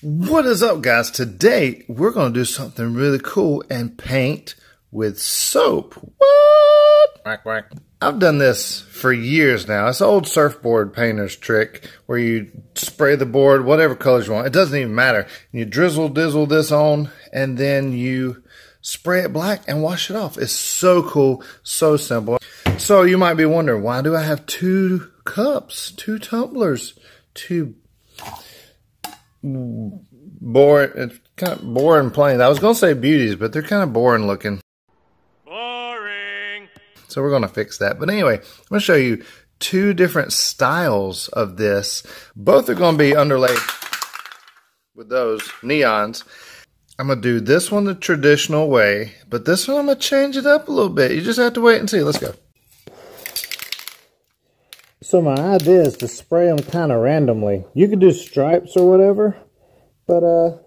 What is up, guys? Today we're going to do something really cool and paint with soap. What? Quack, quack. I've done this for years now. It's an old surfboard painter's trick where you spray the board whatever colors you want. It doesn't even matter. You drizzle this on and then you spray it black and wash it off. It's so cool, so simple. So you might be wondering, why do I have two cups, two tumblers, two... boring. It's kind of boring plain. I was gonna say beauties, but they're kind of boring looking. Boring. So we're gonna fix that. But anyway, I'm gonna show you two different styles of this. Both are gonna be underlaid with those neons. I'm gonna do this one the traditional way, but this one I'm gonna change it up a little bit. You just have to wait and see. Let's go. So my idea is to spray them kind of randomly. You could do stripes or whatever, but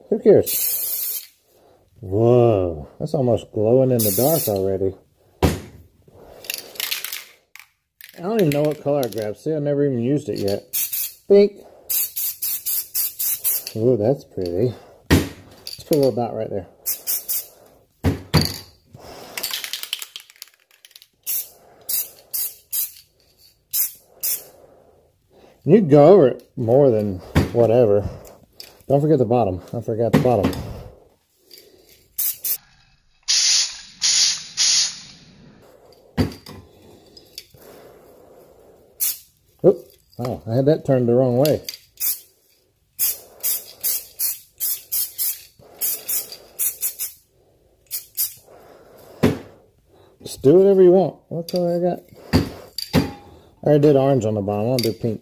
who cares? Whoa, that's almost glowing in the dark already. I don't even know what color I grabbed. See, I never even used it yet. Bink. Ooh, that's pretty. Let's put a little dot right there. You can go over it more than whatever. Don't forget the bottom. I forgot the bottom. Oop. Oh, I had that turned the wrong way. Just do whatever you want. What color I got? I already did orange on the bottom. I'll do pink.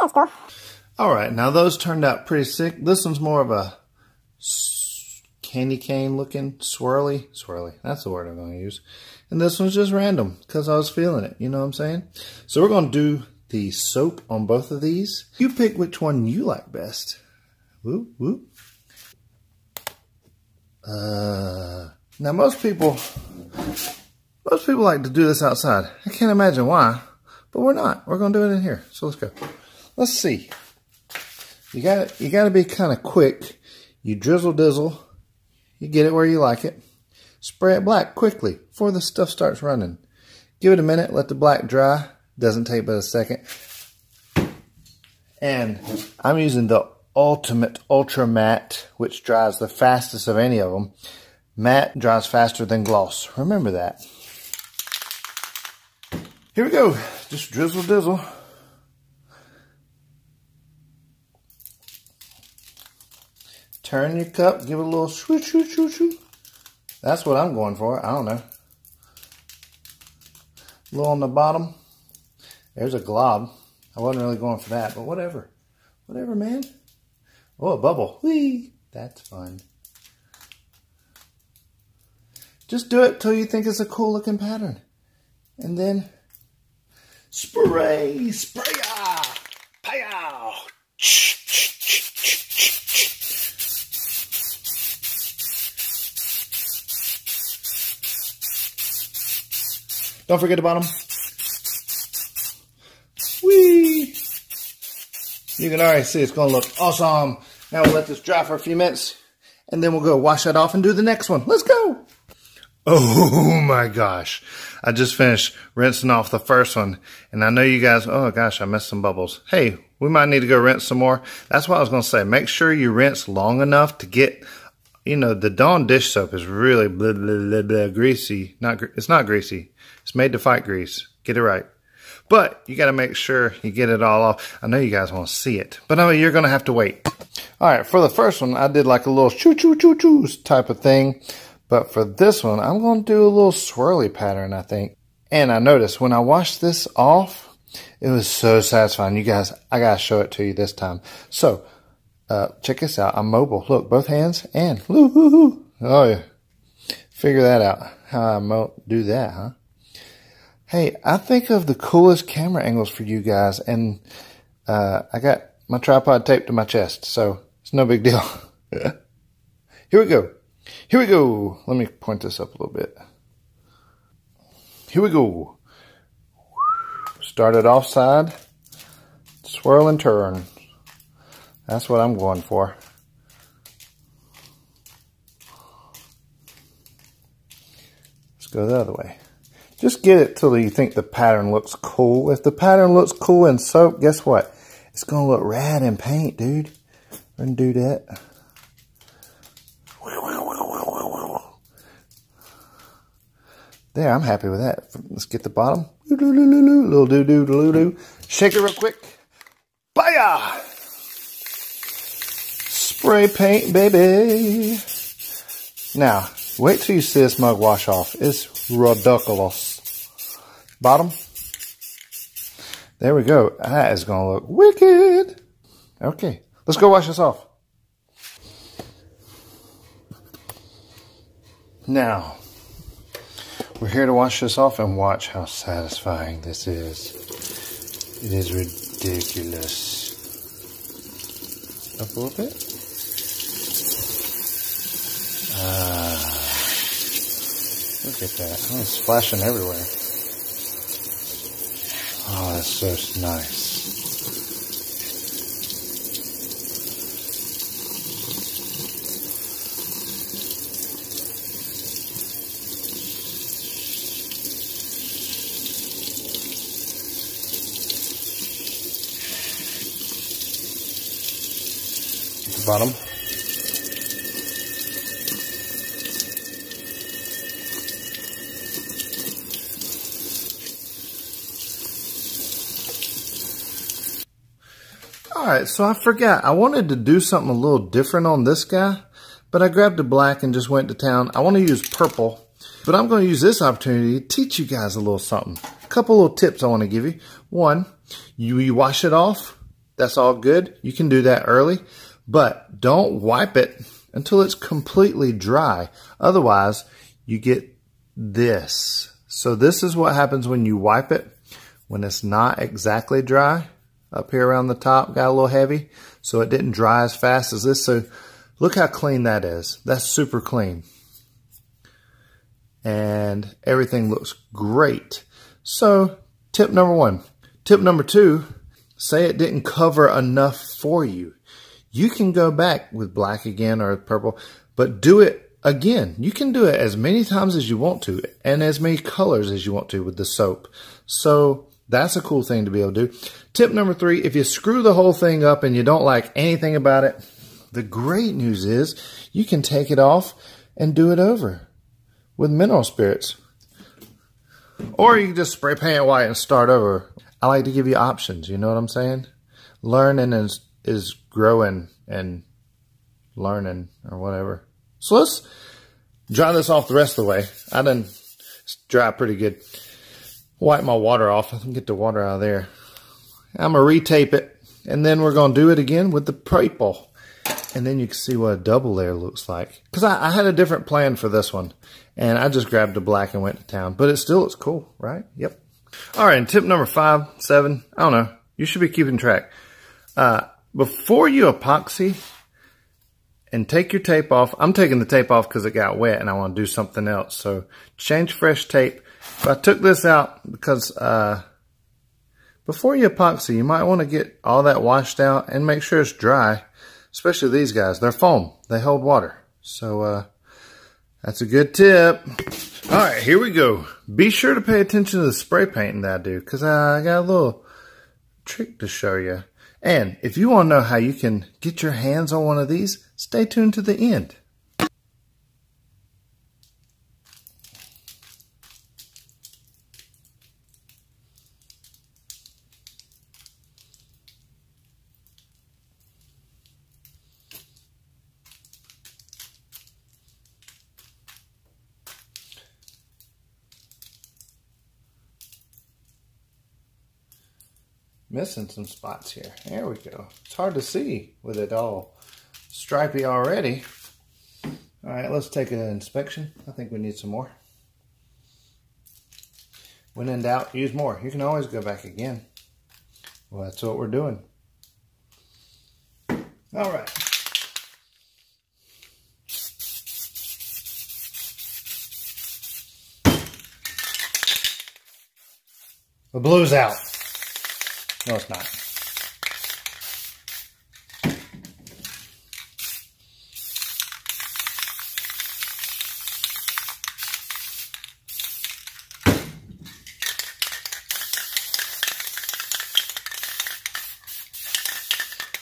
That's cool. Alright, now those turned out pretty sick. This one's more of a candy cane looking, swirly, that's the word I'm going to use. And this one's just random, because I was feeling it, you know what I'm saying? So we're going to do the soap on both of these. You pick which one you like best. Whoop, whoop. Now most people like to do this outside. I can't imagine why, but we're not. We're going to do it in here, so let's go. Let's see. You gotta be kind of quick. You drizzle-dizzle. You get it where you like it. Spray it black quickly before the stuff starts running. Give it a minute. Let the black dry. Doesn't take but a second. And I'm using the Ultimate Ultra Matte, which dries the fastest of any of them. Matte dries faster than gloss. Remember that. Here we go. Just drizzle-dizzle. Turn your cup, give it a little swoosh, swoosh, swoosh, swoosh. That's what I'm going for. I don't know. A little on the bottom. There's a glob. I wasn't really going for that, but whatever. Whatever, man. Oh, a bubble. Whee! That's fun. Just do it till you think it's a cool looking pattern. And then spray, spray, ah, pow. Don't forget the bottom. Whee! You can already see it's going to look awesome. Now we'll let this dry for a few minutes. And then we'll go wash that off and do the next one. Let's go! Oh my gosh. I just finished rinsing off the first one. And I know you guys, oh gosh, I missed some bubbles. Hey, we might need to go rinse some more. That's what I was going to say. Make sure you rinse long enough to get... You know, the Dawn dish soap is really blah, blah, blah, blah, greasy. It's not greasy. It's made to fight grease. Get it right. But you got to make sure you get it all off. I know you guys want to see it, but I mean, you're going to have to wait. All right, for the first one, I did like a little choo-choo-choo-choos type of thing. But for this one, I'm going to do a little swirly pattern, I think. And I noticed when I washed this off, it was so satisfying. You guys, I gotta show it to you this time. So, check this out. I'm mobile. Look, both hands and, woo-hoo-hoo. Oh yeah. Figure that out. How I do that, huh? Hey, I think of the coolest camera angles for you guys, and I got my tripod taped to my chest, so it's no big deal. Here we go. Here we go. Let me point this up a little bit. Here we go. Start it offside, swirl and turn. That's what I'm going for. Let's go the other way. Just get it till you think the pattern looks cool. If the pattern looks cool in soap, guess what? It's gonna look rad in paint, dude. We're gonna do that. There, I'm happy with that. Let's get the bottom. Little doo doo doo doo. Shake it real quick. Baya! Spray paint, baby. Now, wait till you see this mug wash off. It's ridiculous. Bottom. There we go. That is gonna look wicked. Okay, let's go wash this off. Now, we're here to wash this off, and watch how satisfying this is. It is ridiculous. Up a little bit. Look at that. Oh, it's splashing everywhere. Oh, that's so nice. At the bottom. Alright, so I forgot. I wanted to do something a little different on this guy, but I grabbed a black and just went to town. I want to use purple, but I'm going to use this opportunity to teach you guys a little something. A couple little tips I want to give you. One, you wash it off. That's all good. You can do that early, but don't wipe it until it's completely dry. Otherwise, you get this. So this is what happens when you wipe it. When it's not exactly dry, up here around the top, got a little heavy, so it didn't dry as fast as this. So look how clean that is. That's super clean. And everything looks great. So tip number one. Tip number two, say it didn't cover enough for you. You can go back with black again or purple, but do it again. You can do it as many times as you want to and as many colors as you want to with the soap. So that's a cool thing to be able to do. Tip number three, if you screw the whole thing up and you don't like anything about it, the great news is you can take it off and do it over with mineral spirits. Or you can just spray paint white and start over. I like to give you options, you know what I'm saying? Learning is growing and learning or whatever. So let's dry this off the rest of the way. I done dry pretty good. Wipe my water off. I can get the water out of there. I'm going to retape it, and then we're going to do it again with the purple. And then you can see what a double layer looks like. Because I had a different plan for this one, and I just grabbed the black and went to town. But it still looks cool, right? Yep. All right, and tip number 5, 7, I don't know. You should be keeping track. Before you epoxy and take your tape off, I'm taking the tape off because it got wet and I want to do something else. So change fresh tape. I took this out because before you epoxy, you might want to get all that washed out and make sure it's dry, especially these guys. They're foam. They hold water. So that's a good tip. All right, here we go. Be sure to pay attention to the spray painting that I do because I got a little trick to show you. And if you want to know how you can get your hands on one of these, stay tuned to the end. missing some spots here. There we go. It's hard to see with it all stripy already. All right, let's take an inspection. I think we need some more. When in doubt, use more. You can always go back again. Well, that's what we're doing. All right. The blue's out. No, it's not.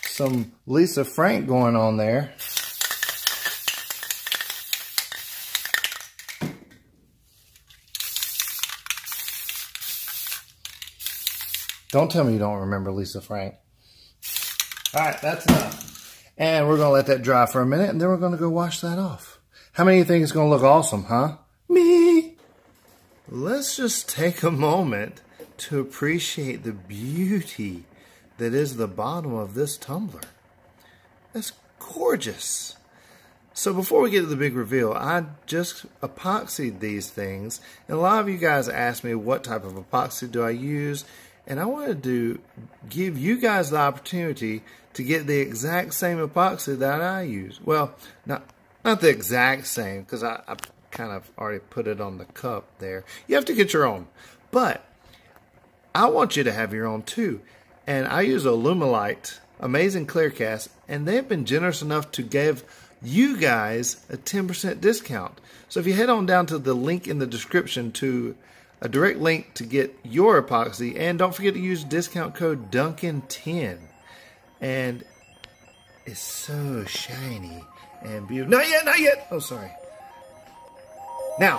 Some Lisa Frank going on there. Don't tell me you don't remember Lisa Frank. All right, that's enough. And we're going to let that dry for a minute, and then we're going to go wash that off. How many of you think it's going to look awesome, huh? Me! Let's just take a moment to appreciate the beauty that is the bottom of this tumbler. That's gorgeous. So before we get to the big reveal, I just epoxied these things. And a lot of you guys asked me what type of epoxy do I use. And I wanted to give you guys the opportunity to get the exact same epoxy that I use. Well, not the exact same, because I kind of already put it on the cup there. You have to get your own. But I want you to have your own too. And I use Alumilite, Amazing Clear Cast, and they've been generous enough to give you guys a 10% discount. So if you head on down to the link in the description to a direct link to get your epoxy, and don't forget to use discount code Duncan10. And it's so shiny and beautiful. Not yet, not yet. Oh, sorry. Now.